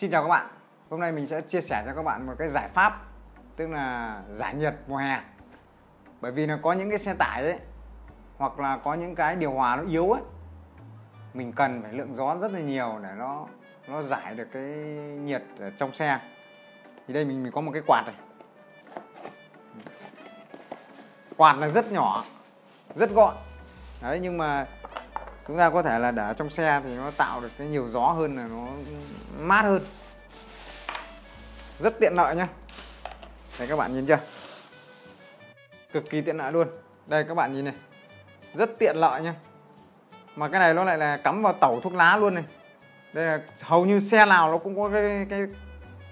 Xin chào các bạn. Hôm nay mình sẽ chia sẻ cho các bạn một cái giải pháp, tức là giải nhiệt mùa hè. Bởi vì là có những cái xe tải đấy, hoặc là có những cái điều hòa nó yếu ấy, mình cần phải lượng gió rất là nhiều để nó giải được cái nhiệt ở trong xe. Thì đây mình có một cái quạt này. Quạt là rất nhỏ, rất gọn. Đấy, nhưng mà chúng ta có thể là để trong xe thì nó tạo được cái nhiều gió hơn, là nó mát hơn. Rất tiện lợi nhá. Đấy, các bạn nhìn chưa? Cực kỳ tiện lợi luôn. Đây các bạn nhìn này. Rất tiện lợi nhá. Mà cái này nó lại là cắm vào tẩu thuốc lá luôn này. Đây là hầu như xe nào nó cũng có cái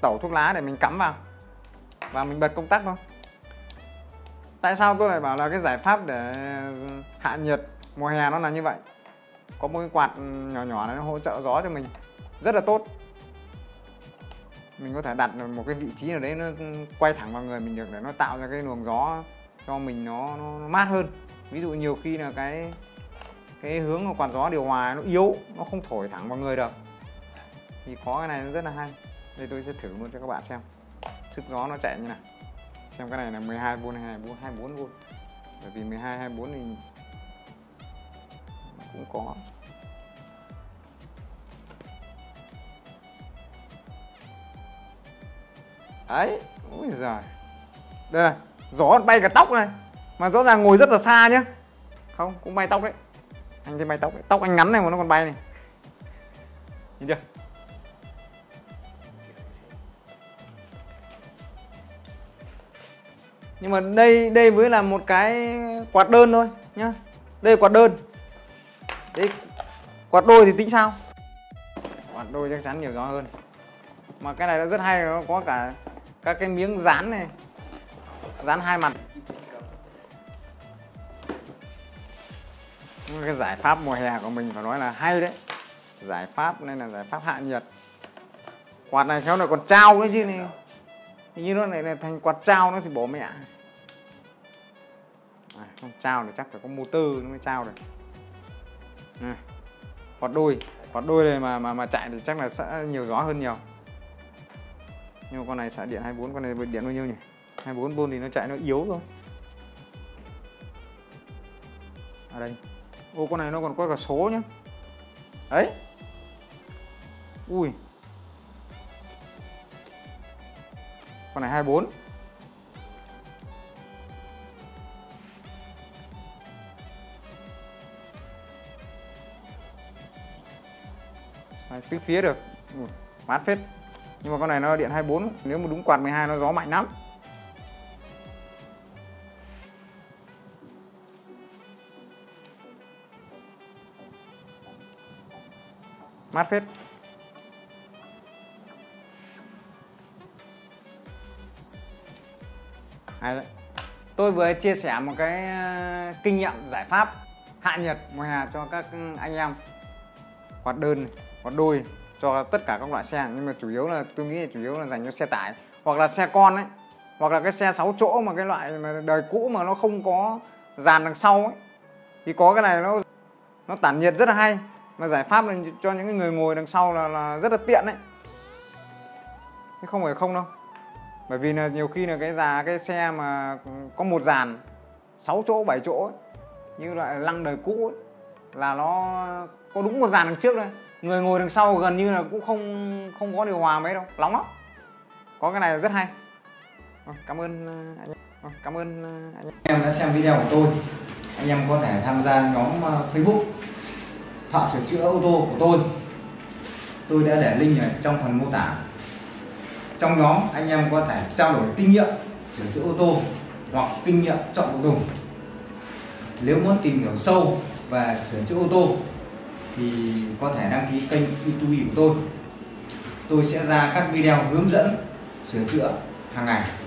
tẩu thuốc lá để mình cắm vào. Và mình bật công tắc thôi. Tại sao tôi lại bảo là cái giải pháp để hạ nhiệt mùa hè nó là như vậy? Có một cái quạt nhỏ nhỏ này nó hỗ trợ gió cho mình rất là tốt. Mình có thể đặt một cái vị trí nào đấy, nó quay thẳng vào người mình được để nó tạo ra cái luồng gió cho mình nó mát hơn. Ví dụ nhiều khi là cái hướng của quạt gió điều hòa nó yếu, nó không thổi thẳng vào người được, thì có cái này nó rất là hay. Đây tôi sẽ thử luôn cho các bạn xem sức gió nó chạy như nào. Xem cái này là 12V hay 24V, bởi vì 12, 24 thì cũng có. Đấy, ôi giời. Đây này, gió bay cả tóc này. Mà rõ ràng ngồi rất là xa nhá. Không, cũng bay tóc đấy. Anh thấy bay tóc đấy, tóc anh ngắn này mà nó còn bay này. Nhìn chưa? Nhưng mà đây mới là một cái quạt đơn thôi nhá. Đây là quạt đơn. Đấy, quạt đôi thì tính sao? Quạt đôi chắc chắn nhiều gió hơn. Mà cái này nó rất hay, nó có cả các cái miếng dán này, dán hai mặt. Cái giải pháp mùa hè của mình phải nói là hay đấy. Giải pháp nên là giải pháp hạ nhiệt. Quạt này khéo lại còn trao cái chứ này. Hình như nó này là thành quạt trao nó thì bố mẹ. À, không trao thì chắc phải có motor nó mới trao được. À, quạt đôi này mà chạy thì chắc là sẽ nhiều gió hơn nhiều. Nhưng con này xả điện 24, con này điện bao nhiêu nhỉ? 24V thì nó chạy nó yếu thôi. Ở đây. Ô, con này nó còn có cả số nhá. Đấy. Ui. Con này 24. Đấy, phía phía được. Ui, mát phết. Nhưng mà con này nó điện 24, nếu mà đúng quạt 12 nó gió mạnh lắm. Mát phết. Hay đấy. Tôi vừa chia sẻ một cái kinh nghiệm giải pháp hạ nhiệt mùa hè cho các anh em. Quạt đơn, quạt đôi cho tất cả các loại xe, nhưng mà chủ yếu là tôi nghĩ là dành cho xe tải hoặc là xe con ấy, hoặc là cái xe 6 chỗ mà cái loại mà đời cũ mà nó không có dàn đằng sau ấy, thì có cái này nó tản nhiệt rất là hay, mà giải pháp là cho những cái người ngồi đằng sau là rất là tiện đấy, chứ không phải không đâu. Bởi vì là nhiều khi là cái xe mà có một dàn 6 chỗ 7 chỗ ấy, như loại lăng đời cũ ấy, là nó có đúng một dàn đằng trước đây. Người ngồi đằng sau gần như là cũng không có điều hòa mấy đâu, nóng lắm. Có cái này là rất hay. Cảm ơn anh em. Em đã xem video của tôi. Anh em có thể tham gia nhóm Facebook Thợ Sửa Chữa Ô Tô của tôi. Tôi đã để link ở trong phần mô tả. Trong nhóm anh em có thể trao đổi kinh nghiệm sửa chữa ô tô hoặc kinh nghiệm chọn phụ tùng. Nếu muốn tìm hiểu sâu về sửa chữa ô tô thì có thể đăng ký kênh YouTube của tôi. Tôi sẽ ra các video hướng dẫn sửa chữa hàng ngày.